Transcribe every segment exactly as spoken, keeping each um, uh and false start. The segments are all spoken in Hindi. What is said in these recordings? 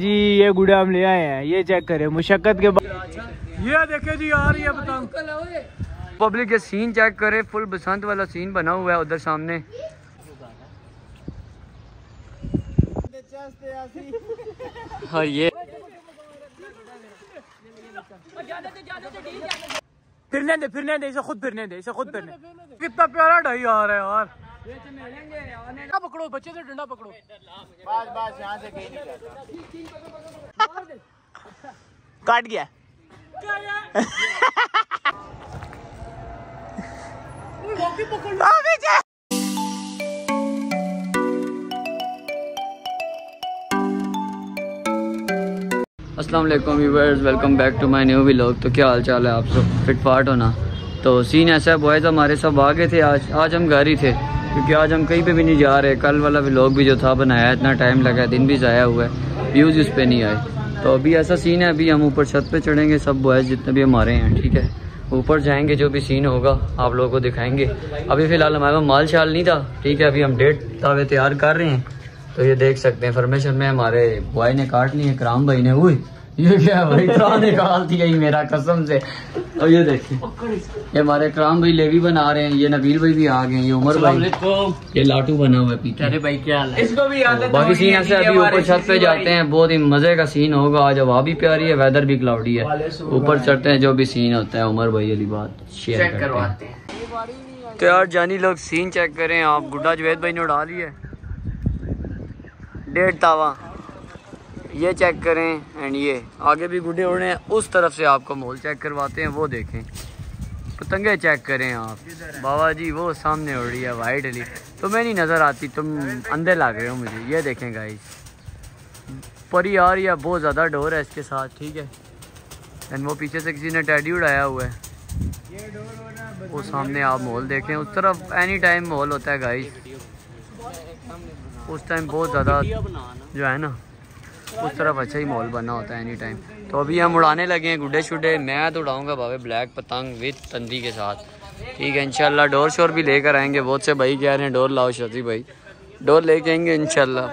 जी ये गुड़ाम ले आए हैं, ये चेक करें मुशक्कत के बाद। ये देखे जी यार, ये बताओ पब्लिक ये सीन चेक करे, फुल बसंत वाला सीन बना हुआ है उधर सामने। और ये फिरने दे फिरने दे इसे, खुद फिरने दे इसे, खुद फिरने। कितना प्यारा ढाई आ रहा है यार। डंडा पकड़ो बच्चे से, डंडा पकड़ो बस बस, यहाँ से कहीं नहीं जाता। काट गया पकड़ो। अस्सलाम वालेकुम viewers, welcome back to my new vlog. तो क्या हाल चाल है आप सब, फिट फाट होना। तो सीन ऐसा है बॉयज़, हमारे सब आ गए थे आज। आज हम घर ही थे क्योंकि आज हम कहीं पे भी नहीं जा रहे। कल वाला व्लॉग भी जो था बनाया, इतना टाइम लगा, दिन भी ज़ाया हुआ है, व्यूज़ उस पर नहीं आए। तो अभी ऐसा सीन है, अभी हम ऊपर छत पर चढ़ेंगे सब बॉयज़ जितने भी हमारे हैं, ठीक है। ऊपर जाएँगे, जो भी सीन होगा आप लोगों को दिखाएँगे। अभी फ़िलहाल हमारे पास माल शाल नहीं था, ठीक है। अभी हम डेट तावे तैयार कर रहे हैं, तो ये देख सकते हैं। फॉर्मेशन में हमारे बॉय ने काट ली है, कराम भाई ने। हुई ये क्या भाई, कराम निकाल दिया ही मेरा कसम से। और ये देखिए ये हमारे कराम भाई लेवी बना रहे हैं, ये नबील भाई भी आ गए, ये उमर भाई, ये लाटू बना हुआ है पीछे। अरे भाई क्या हाल है, इसको भी याद है। बाकी सीन ऐसे अभी ऊपर छत पे जाते हैं, बहुत ही मजे का सीन होगा। आज हवा भी प्यारी है, वेदर भी क्लाउडी है। ऊपर चढ़ते हैं, जो भी सीन होता है उमर भाई अली बात शेयर करवाते हैं। तो यार जानी लोग सीन चेक करें आप, गुड्डा जुवेद भाई ने उड़ा ली है डेढ़ तावा, ये चेक करें। एंड ये आगे भी गुड्डे उड़े हैं, उस तरफ से आपको माहौल चेक करवाते हैं, वो देखें। पतंगे चेक करें आप बाबा जी, वो सामने उड़ रही है वाइट अली। तुम्हें नहीं नज़र आती, तुम अंधे लग रहे हो मुझे। ये देखें गाइस, परी आ रही है, बहुत ज़्यादा डोर है इसके साथ, ठीक है। एंड वो पीछे से किसी ने टैडी उड़ाया हुआ है, वो सामने आप माहौल देखें। उस तरफ एनी टाइम माहौल होता है गाइस, उस टाइम बहुत ज़्यादा जो है ना, उस तरफ अच्छा ही माहौल बना होता है एनी टाइम। तो अभी हम उड़ाने लगे हैं गुड्डे शुडे। मैं तो उड़ाऊँगा बाबे ब्लैक पतंग विद तंदी के साथ, ठीक है। इंशाल्लाह डोर शोर भी लेकर आएंगे, बहुत से भाई कह रहे हैं डोर लाओ शजी भाई, डोर लेके आएंगे इंशाल्लाह।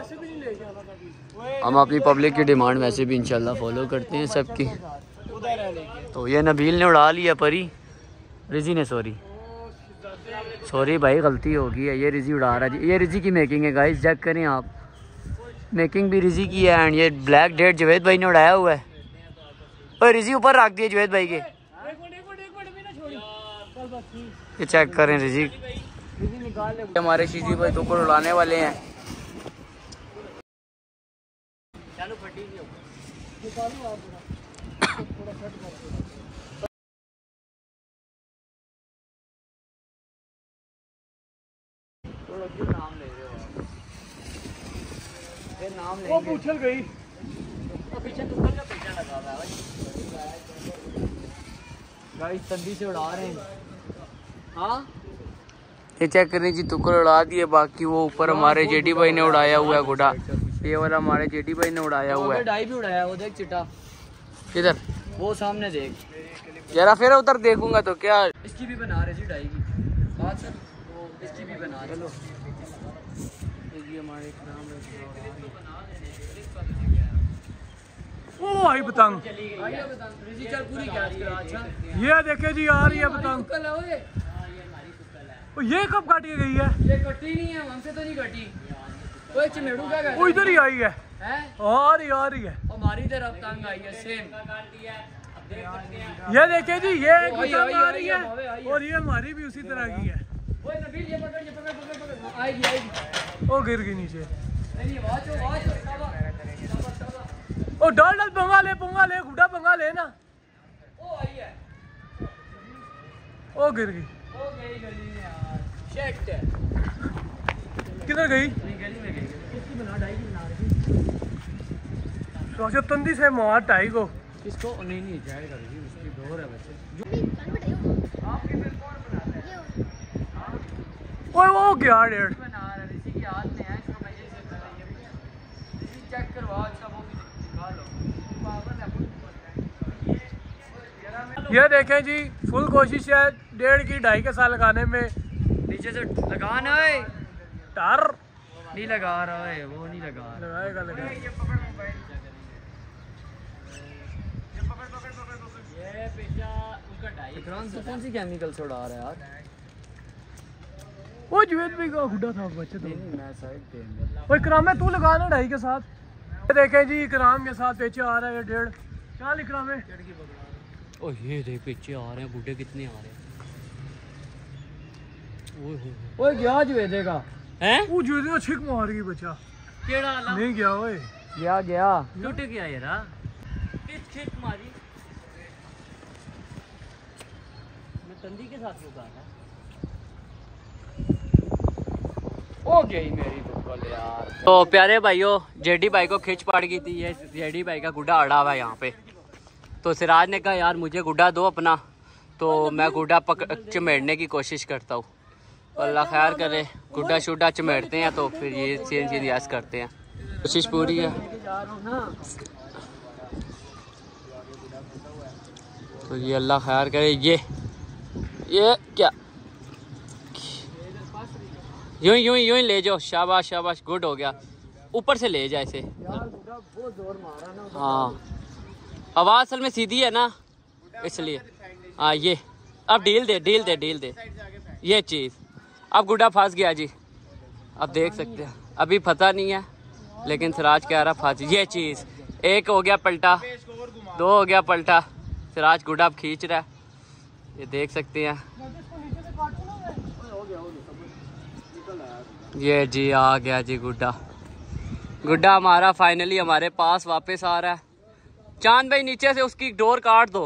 हम अपनी पब्लिक की डिमांड वैसे भी इंशाल्लाह फॉलो करते हैं सबकी। तो ये नबील ने उड़ा लिया परी, रिजी ने, सॉरी सॉरी भाई गलती होगी है। ये रिजी उड़ा रहा है, ये रिजी की मेकिंग है गाइस, चेक करें आप, मेकिंग भी रिजी की है। एंड ये ब्लैक डेट जुवेद भाई ने उड़ाया हुआ है, और रिजी ऊपर रख दिए जुवेद भाई के। ये चेक करें रिजी, हमारे शीजी भाई तो ऊपर उड़ाने वाले हैं। नाम ले रहे हो, नाम वो उछल गई पीछे, का पीछा लगा रहा है भाई। तंदी से उड़ा रहे हैं, ये चेक करने जी टुकड़ उड़ा दिए। बाकी वो ऊपर हमारे जेडी भाई ने उड़ाया हुआ है गुडा, ये वाला हमारे जेडी भाई ने उड़ाया हुआ है। डाई भी उड़ाया है, वो देख चिटा किधर, वो सामने देख जरा, फिर उधर देखूंगा तो क्या। इसकी भी बना रहे जी डाई की बात सर, इसकी भी बना लो। ये हमारे नाम है, ओ आई पतंग रिजी चल पूरी कैच करा। अच्छा ये देखे जी यार, ये पतंग कल है, ओ ये कब काटी गई है? ये कटी नहीं है हमसे, तो नहीं कटी। ओए चिमेडू क्या कर, ओ इधर ही आई है हैं, और यार ही है हमारी तरफ पतंग आई है सेम। ये देखे जी, ये एक पतंग आ रही है, और ये हमारी भी उसी तरह की है। ओए नबील ये पकड़, ये पकड़ पकड़ पकड़, आएगी आएगी। ओ गिर गई नीचे, नहीं वाच वाच वाच। ओ डाल डाल पंगा ले पंगा ले, गुड्डा पंगा ले ना। ओ आई है, ओ गिर गई, ओ गई गली में यार, शिट किधर गई? नहीं गली में गई, इसकी बना डाई की बना रही। तो जब तंदी से मार डाई को, इसको नहीं नहीं जाएगा जी, उसकी डोर है बच्चे। आप किधर कौन बनाता है? ओए वो क्या डेढ़ बना रहा है, इसी की हाथ में है, इसको पहले से कर रही है। इसी चेक करवाओ, अच्छा वो भी दिखा लो पावर है पूरी। ये देखें जी फुल कोशिश है डेढ़ की ढाई के साथ लगाने में, नीचे से लगाना है डर नहीं लगा रहा है, वो नहीं लगा लगाएगा लगाएगा। तो कौन सी केमिकल सोडा आ रहा है यार? वो जुवेद भी का हुडा था बच्चे तो मैं साइड पे। ओए इकराम तू लगा ना ढाई के साथ। देखें जी इकराम के साथ पीछे आ रहा है डेढ़। क्या लिख रहा है? ओ ये देख पीछे आ रहे हैं बूढ़े कितने आ रहे हैं। ओए हो ओए गया जुवेद का हैं? वो जुवेद को छिक मार गई बच्चा। केड़ा वाला? नहीं गया ओए। गया गया। टूट गया यारा। पिच छिक मारी। संदी के साथ हो गई मेरी फुटबॉल यार। तो प्यारे भाइयों जेडी भाई को खींच पाड़ की थी। ये जेडी भाई का गुड्डा अड़ा हुआ है यहाँ पे। तो सिराज ने कहा यार मुझे गुड्डा दो अपना, तो मैं गुड्डा पकड़ चमेड़ने की कोशिश करता हूँ। अल्लाह खैर करे, गुड्डा शुड्डा चमेड़ते हैं तो फिर ये चेंज रियाज करते हैं। कोशिश पूरी है। तो ये अल्लाह खैर करे। ये ये क्या यूं यूं यूं ले जाओ। शाबाश शाबाश, गुड हो गया। ऊपर से ले जाए इसे। हाँ आवाज़ असल में सीधी है ना इसलिए। हाँ ये अब डील दे डील दे डील दे ये चीज़। अब गुड्डा फंस गया जी। अब देख सकते हैं, अभी पता नहीं है लेकिन सिराज कह रहा फंस। ये चीज़ एक हो गया पलटा, दो हो गया पलटा। सिराज गुड्डा अब खींच रहा है, ये देख सकते हैं। ये जी आ गया जी गुड्डा। गुड्डा हमारा फाइनली हमारे पास वापस आ रहा है। चांद भाई नीचे से उसकी डोर काट दो।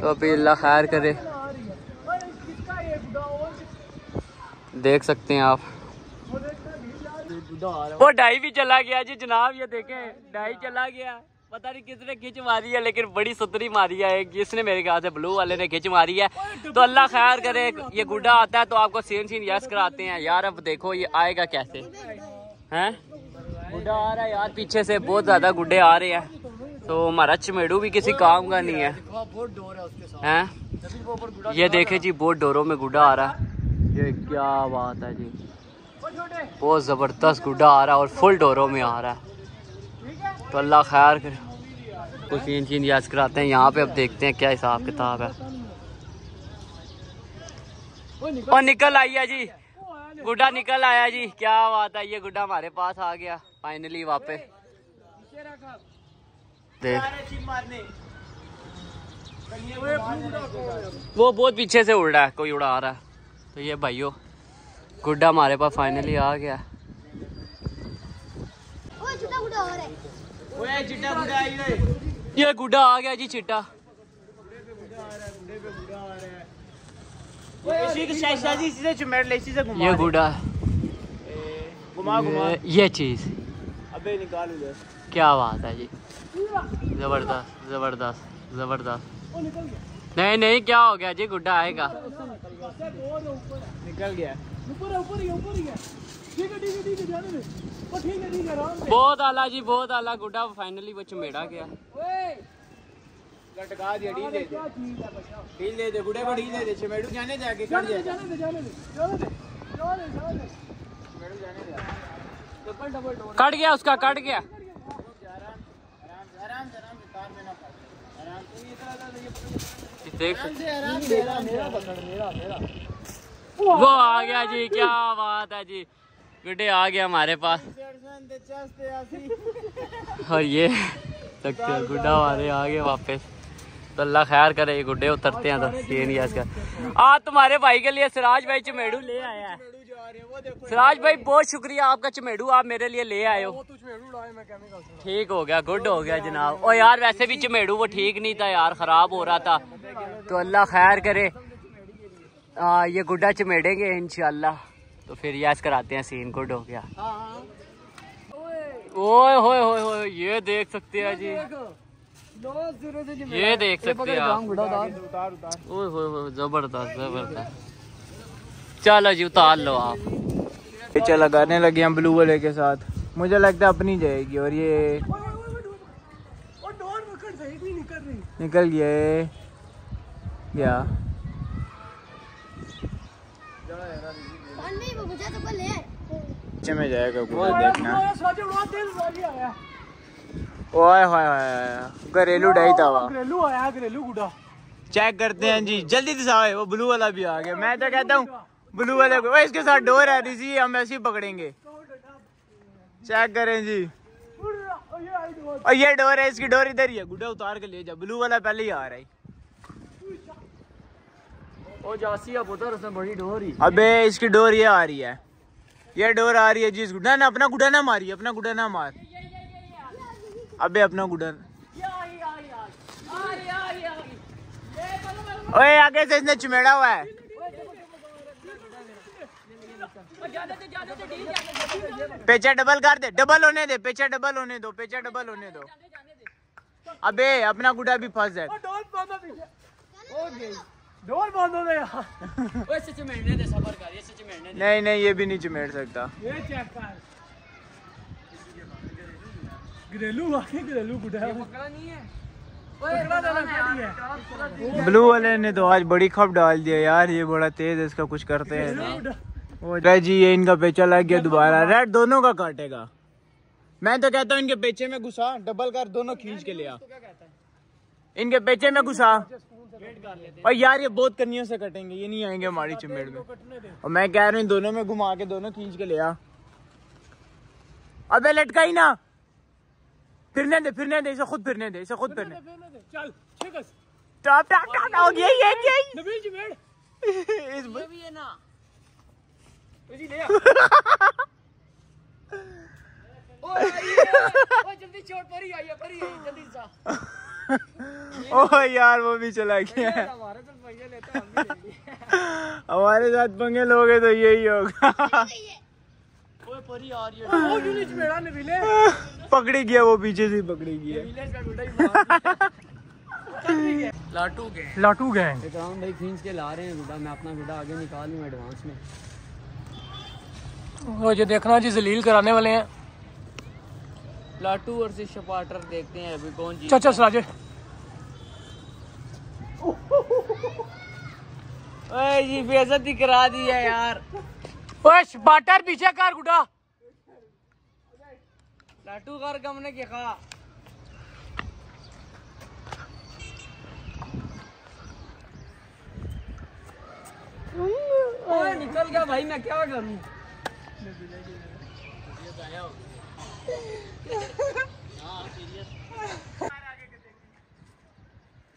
तो अभी अल्लाह खैर करे। देख सकते हैं आप वो डाई भी चला गया जी जनाब। ये देखें डाई चला गया। पता नहीं किसने खिंच मारी है लेकिन बड़ी सुतरी मारी है एक, जिसने मेरे ख्याल से ब्लू वाले ने खिंच मारी है। तो अल्लाह खैर करे। ये गुड्डा आता है तो आपको सीन सीन यस कराते हैं यार। अब देखो ये आएगा कैसे हैं। गुड्डा आ रहा है यार पीछे से, बहुत ज्यादा गुड्डे आ रहे हैं। तो हमारा चमेड़ू भी किसी काम का नहीं है हैं। ये देखे जी बहुत डोरों में गुड्डा आ रहा है। ये क्या बात है जी, बहुत ज़बरदस्त गुड्डा आ रहा है और फुल डोरों में आ रहा है। तो अल्लाह खैर करे। कुछ चीन चीन याद कराते हैं यहाँ पे। अब देखते हैं क्या हिसाब किताब है। और निकल आई है जी, गुड्डा निकल आया जी। क्या बात है, ये गुड्डा हमारे पास आ गया फाइनली वापस। वो बहुत पीछे से उड़ रहा है, कोई उड़ा आ रहा है। तो ये भाइयों गुड्डा हमारे पास फाइनली आ गया। ओए चिट्टा गुड्डा हो रहा है। ओए चिट्टा गुड्डा आई रे। ये गुड्डा आ गया जी चिट्टा। इसी के शायद इसी से चमेड़ ले, इसी से घुमा। ये गुड्डा घुमा घुमा ये चीज। अबे निकाल उधर। क्या बात है जी, जबरदस्त जबरदस्त जबरदस्त। नहीं नहीं क्या हो गया जी, गुड्डा आएगा। निकल गया ऊपर ऊपर ऊपर ही है। ठीक है ठीक है ठीक है जाने दे। वो ठीक है ठीक है आराम से। बहुत आला जी, बहुत आला गुड्डा फाइनली वो चमेड़ा गया। ओए लटका दे, ढील दे दे, ढील दे दे गुड्डे को, ढील दे दे चमेड़ू। जाने दे आगे, कर दे जाने दे जाने दे जाने दे जाने दे चमेड़ू जाने दे। डबल डबल डोर कट गया उसका, कट गया। आराम आराम आराम कार में ना पड़। आराम से इधर इधर ये आराम से आराम से। मेरा पकड़ मेरा मेरा वो आ गया जी। क्या बात है जी, गुड्डे आ गया हमारे पास। और ये सकते गुड्डा हमारे आ गए वापस। तो अल्लाह खैर करे। ये गुड्डे उतरते हैं तो सीन गैस का। आज तुम्हारे भाई के लिए सिराज भाई चमेड़ू ले आया है। सिराज भाई बहुत शुक्रिया आपका, चमेड़ू आप मेरे लिए ले आए हो। ठीक हो गया, गुड हो गया जनाब। और यार वैसे भी चमेड़ू वो ठीक नहीं था यार, खराब हो रहा था। तो अल्लाह खैर करे। आ, ये गुड्डा चमेड़ेंगे इंशाल्लाह। तो फिर याद कराते हैं। सीन गुड हो गया। ओए होए होए होए ये देख सकते हैं जी, ये देख सकते हैं आप। ओए होए होए जबरदस्त जबरदस्त। चलो जी उतार लो आप। पीछे लगाने लगे हम ब्लू वाले के साथ। मुझे लगता है अपनी जाएगी। और ये निकल गया क्या में जाएगा। देखना ओए होए घरेलू डाई था घरेलू आया घरेलू गुड़ा। चेक करते हैं जी जल्दी से आए, वो ब्लू वाला भी आ गया। मैं तो कहता हूँ ब्लू वाले को इसके साथ डोर है रिजी, हम ऐसे ही पकड़ेंगे। चेक करें जी, और ये डोर है, इसकी डोर इधर ही है। गुड्डा उतार के ले जा, ब्लू वाला पहले ही आ रहा है। ओ जासी अब उधर, उसमें बड़ी डोर ही। अबे इसकी डोर ये आ रही है, ये डोर आ रही है जी। गुड्डा ना अपना गुड्डा ना मारी, अपना गुड्डा ना मार। अबे अपना गुड्डा ओए आगे से इसने चुमेड़ा हुआ है। पेचा डबल कर दे, डबल होने दे, पेचा डबल होने दो, पेचा डबल होने दो। अबे अपना गुड्डा भी फंस है। नहीं नहीं ये भी नहीं चुमेड़ सकता। घरेलू घरेलू गुड्डा नहीं है, ब्लू वाले ने तो आज बड़ी खप डाल दिया यार। ये बड़ा तेज है, इसका कुछ करते हैं ना। ओ जी ये इनका पेचा लग गया दोबारा, रेड दोनों का काटेगा। मैं तो कहता हूँ इनके पेचे में घुसा, डबल कर दोनों खींच के लिया। इनके पेचे में घुसा, और यार ये बहुत कन्नियों से कटेंगे, ये नहीं आएंगे हमारी चिमेड़ में। और मैं कह रहा हूँ दोनों में घुमा के दोनों खींच के लिया। अबे लटका ही ना, फिरने दे फिरने दे इसे, खुद फिरने दे इसे, खुद फिरने दे। चल टॉप टॉप टॉप हो गया ये क्या नबील जी मेड इस ये भी है ना जी ले आ। ओए ओए जल्दी छोड़, पर ही आइए पर ही जल्दी जा। ओए यार वो भी चला गया। हमारे तो पंगे लेते हम भी लेंगे, हमारे साथ पंगे लोगे तो यही होगा। ओए पर ही आ रही है, वो क्यों नहीं मेड़ा नबीले पकड़ी गया, वो पीछे से पकड़ी गया। लाटू गैंग लाटू गैंग इकराम भाई खींच के ला रहे हैं गुड्डा। मैं अपना गुड्डा आगे निकाल लूं एडवांस में। वो जो देखना जी जलील कराने वाले हैं लाटू और से शपाटर, देखते हैं अभी कौन जी। चाचा सराजे ओए जी बेइज्जती ही करा दी है यार। ओए शपाटर पीछे कर गुड्डा, लाटू कर कम ने क्या खा। ओए निकल गया भाई, मैं क्या करूं।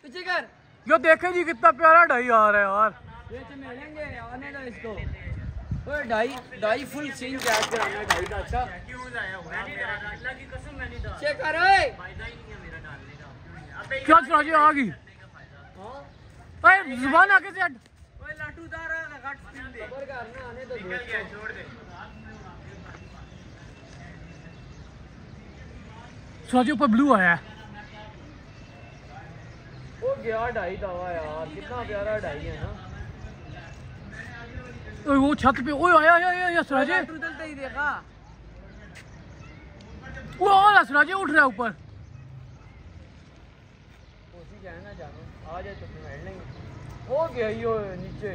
पीछे कर यो, देखे जी कितना प्यारा ढाई आ रहा है यार। ये चमेलेंगे आने दो इसको। ढाई ढाई फुल सीन कराना ढाई का अच्छा। क्यों लाया अल्लाह की कसम मैंने डाला। चेक कर ओए फायदा ही नहीं है मेरा डालने का। अबे क्या चराजी आ गई। ओए जुबान आगे से हट। ओए लाटू दारा घाट सीन दे, खबर कर ना आने तो निकल गया छोड़ दे। चराजी ऊपर ब्लू आया हो गया ढाई दावा यार, कितना प्यारा ढाई है ना। ओए वो छत पे ओए आया आया आया सराजे उतरते ही देखा। वो वाला सराजे उठ रहा है ऊपर। कोसी जाना जानो आ जाए तो मिल लेंगे। हो गया यो नीचे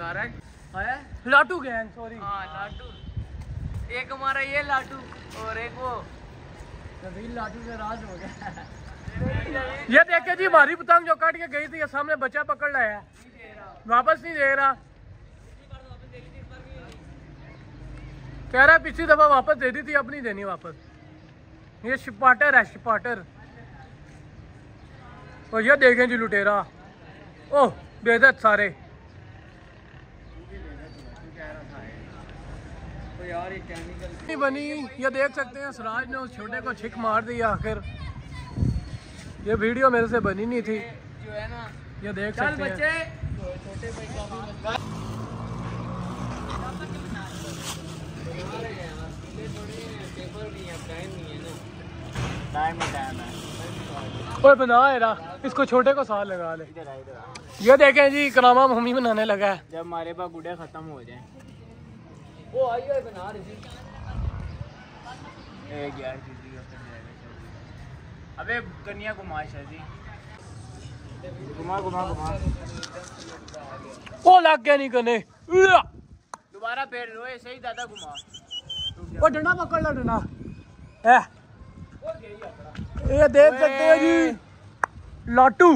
सारा है लाटू गैंग। सॉरी हां लाटू, एक हमारा ये लाटू और एक वो नबील। लाटू से राज हो गया। ये देखे जी हमारी पतंग जो काट के गई थी, ये सामने बच्चा पकड़ लाया वापस नहीं दे रहा। कह रहा है पिछली दफा वापस दे दी थी, अब नहीं देनी वापस। ये शपाटर है शपाटर। और ये देखें जी लुटेरा। ओह बेइज्जत सारे नहीं बनी। ये देख सकते हैं सराज ने उस छोटे को छिक मार दी। आखिर ये वीडियो मेरे से बनी नहीं थी जो है ना। ये देख सकते हैं ओए बना है रा, इसको छोटे को साथ लगा ले। ये देखें जी करामा मम्मी बनाने लगा है। जब हमारे पास गुड्डे खत्म हो जाए वो आई है बना रही। एक यार अबे कन्या कुमाश है जी, घुमा घुमा घुमा। ओ लग गया नहीं कने, दोबारा फेर लो ऐसे ही दादा घुमा। वो डंडा पकड़ लो डंडा है। ये देख सकते हैं जी लाटू।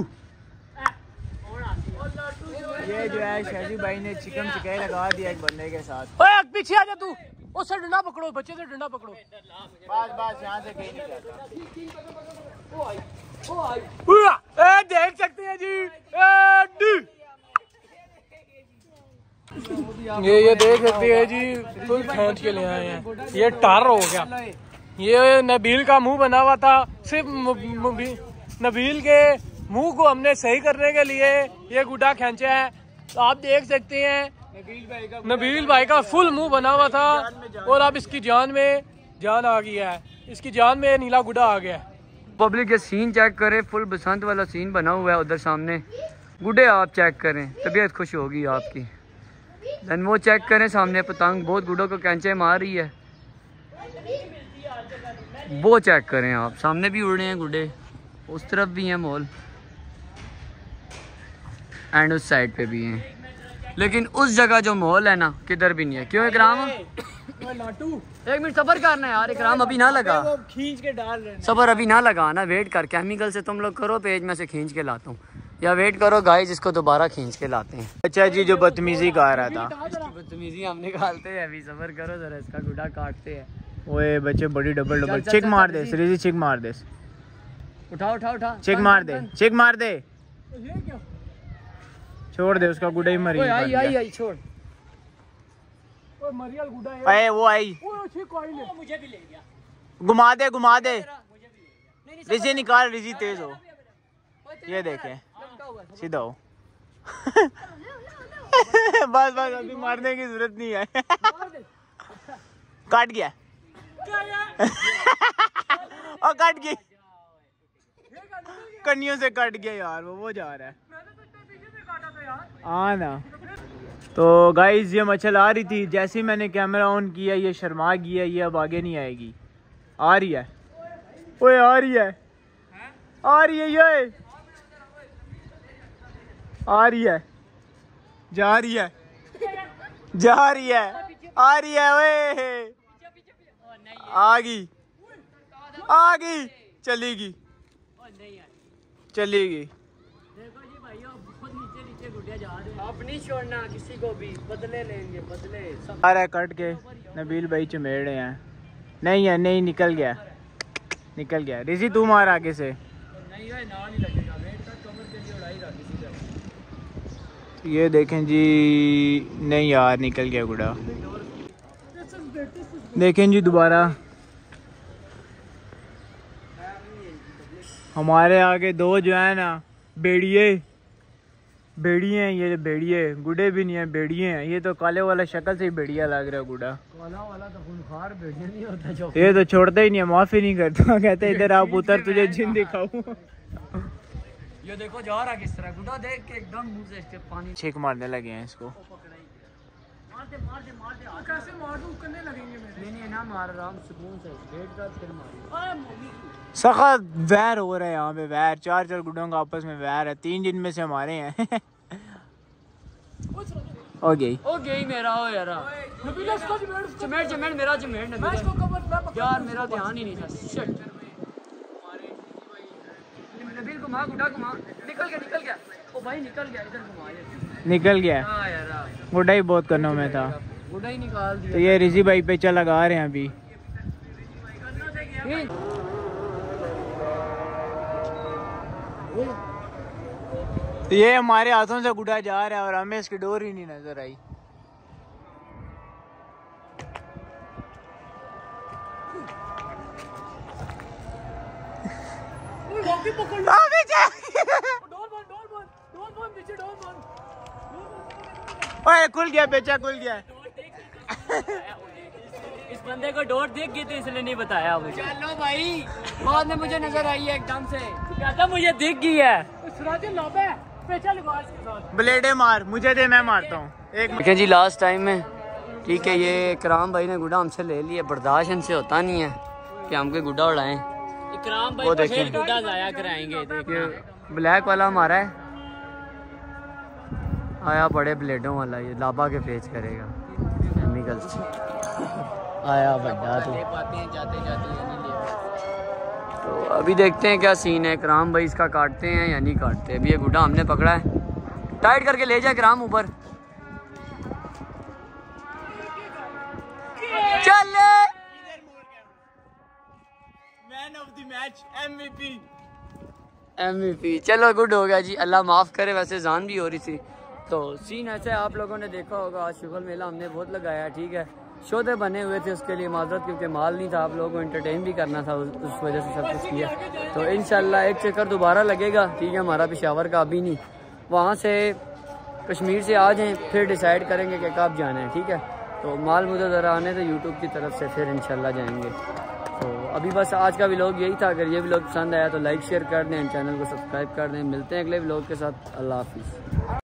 ये जो है शहजी भाई ने चिकन चिकन लगा दिया एक बंदे के साथ। ओए पीछे आ जा तू, उससे डंडा पकड़ो, बच्चे से डंडा पकड़ो, बस बस यहाँ से कहीं नहीं जाता। ए देख सकते हैं जी ये ये देख सकते हैं जी फुल खींच के ले आए हैं। ये टार हो गया, ये नबील का मुंह बना हुआ था, सिर्फ नबील के मुंह को हमने सही करने के लिए ये गुड्डा खींचा है। तो आप देख सकते हैं नबील भाई का नबील भाई का फुल मुंह बना हुआ था और अब इसकी जान में जान आ गई है, इसकी जान में नीला गुड्डा आ गया है। पब्लिक ये सीन चेक करे, फुल बसंत वाला सीन बना हुआ है उधर सामने। गुड्डे आप चेक करें, तबीयत खुश होगी आपकी। देन वो चेक करें सामने पतंग बहुत गुड्डों को कैंचे मार रही है, वो चेक करें आप। सामने भी उड़ रहे हैं गुड्डे, उस तरफ भी हैं मॉल एंड उस साइड पे भी हैं, लेकिन उस जगह जो मॉल है ना किधर भी नहीं है। क्यों इकराम? एक मिनट सबर करना है यार, इकराम अभी ना लगा, खींच के डाल रहे हैं। सबर अभी ना लगा ना, वेट कर। केमिकल से तुम लोग करो, पेज में से खींच के लाता हूँ, या वेट करो गाइस इसको दोबारा खींच के लाते हैं। अच्छा जी जो बदतमीजी का रहा था, इसकी बदतमीजी हम निकालते हैं अभी, सबर करो जरा, इसका गुड्डा काटते हैं। ओए बच्चे बड़ी डबल डबल चिक मार दे, श्रीजी चिक मार दे, उठा उठा उठा चिक मार दे, चिक मार दे, छोड़ दे उसका गुड्डा ही मरी। आई आई आई छोड़, ओए मरियल गुड्डा है, वो आई मुझे भी ले गया, घुमा दे घुमा दे, रिजी निकाल, रिजी तेज हो। ये देखें सीधा हो बस बस अभी मारने की जरूरत नहीं है काट गया और काट गई कन्नियों से, काट गया यार वो वो जा रहा है हाँ ना। तो गाइस ये मछल आ रही थी, जैसे ही मैंने कैमरा ऑन किया ये शर्मा गई है, ये अब आगे नहीं आएगी। आ रही है, ओए आ रही है, आ रही है, ये आ रही है, जा रही है, जा रही है, आ रही है, ओए आ गई आ गई, चली गई चली गई। अपनी छोड़ना किसी को भी, बदले लेंगे बदले। अरे कट के नबील भाई चमेड़े हैं, नहीं है नहीं, निकल गया निकल गया। रिजी तू मार आगे से, नहीं है ना नहीं लगेगा, ये देखें जी नहीं यार निकल गया गुड़ा। देखें जी दोबारा हमारे आगे दो जो है ना बेड़िए बेड़िए हैं, ये बेड़िए गुड़े भी नहीं है, बेड़िए हैं। ये तो काले वाला शक्ल से ही बेड़िया लग रहा है गुड़ा, काला वाला तो खूंखार बेड़िया नहीं होता, ये तो छोड़ता ही नहीं है, माफी नहीं करता, कहते इधर आप उतर तुझे जिन दिखाऊं। ये देखो जा रहा किस तरह, गुड्डा देख के एकदम मुंह से इसके पानी छेक मारने लगे हैं इसको। मार दे मार दे मार दे, कैसे मार दूं, करने लगेंगे मेरे, नहीं नहीं ना मार, आराम सुकून से डेढ़ रात फिर मार। अरे मम्मी सख्त वैर हो रहा है यहाँ पे, वैर चार चार गुड्डों का आपस में वैर है, तीन दिन में से हमारे हैं। हो गई हो गई मेरा, हो यार नबील इसको चमेट चमेट मेरा चमेट नबील, मैं इसको कवर ना पकड़ यार, मेरा ध्यान ही नहीं था, शिट नबील को मार, गुड्डा को मार, निकल गया निकल गया, ओ भाई निकल गया, इधर घुमा यार, निकल गया हां यार, गुड्डा ही बहुत करनों में था, गुड्डा ही निकाल दिया। तो ये रिजी भाई पे चला लगा रहे हैं अभी, तो ये हमारे हाथों से गुड्डा जा रहा है और हमें इसकी डोर ही नहीं नजर आई। ओए खुल गया बेचा, खुल गया, इस बंदे को डोर देख गए थे इसलिए नहीं बताया मुझे। चलो भाई बाद में मुझे नजर आई है एकदम से, कहता मुझे दिख गई है, ब्लेडे मार मुझे दे, मैं मारता हूँ एक जी लास्ट टाइम में। ठीक है ये इकराम भाई ने गुड्डा हमसे ले लिया, बर्दाश्त हमसे होता नहीं है कि हमको गुड्डा उड़ाएं। इकराम भाई देखें गुड्डा जाया कराएंगे, ब्लैक वाला हमारा है, आया बड़े ब्लेडों वाला, ये लाबा के पेच करेगा केमिकल से, आया बड़ा तो तो अभी देखते हैं क्या सीन है। कराम भाई इसका काटते हैं या नहीं काटते। अभी ये गुड्डा हमने पकड़ा है, टाइट करके ले जाए कराम ऊपर। चले man of the match MVP MVP. चलो गुड हो गया जी, अल्लाह माफ़ करे। वैसे जान भी हो रही थी। तो सीन ऐसा है, आप लोगों ने देखा होगा आज शुगर मेला हमने बहुत लगाया, ठीक है। शोधे बने हुए थे उसके लिए, माजरत क्योंकि माल नहीं था, आप लोगों को एंटरटेन भी करना था, उस, उस वजह से सब कुछ किया। तो इंशाल्लाह एक चक्कर दोबारा लगेगा, ठीक है। हमारा पेशावर का अभी नहीं, वहाँ से कश्मीर से आ जाएँ फिर डिसाइड करेंगे कि कब जाना है, ठीक है। तो माल मुझे ज़रा आने तो यूट्यूब की तरफ से फिर इंशाल्लाह जाएंगे। तो अभी बस आज का व्लॉग यही था। अगर ये व्लॉग पसंद आया तो लाइक शेयर कर दें, चैनल को सब्सक्राइब कर दें। मिलते हैं अगले व्लॉग के साथ। अल्लाह हाफिज़।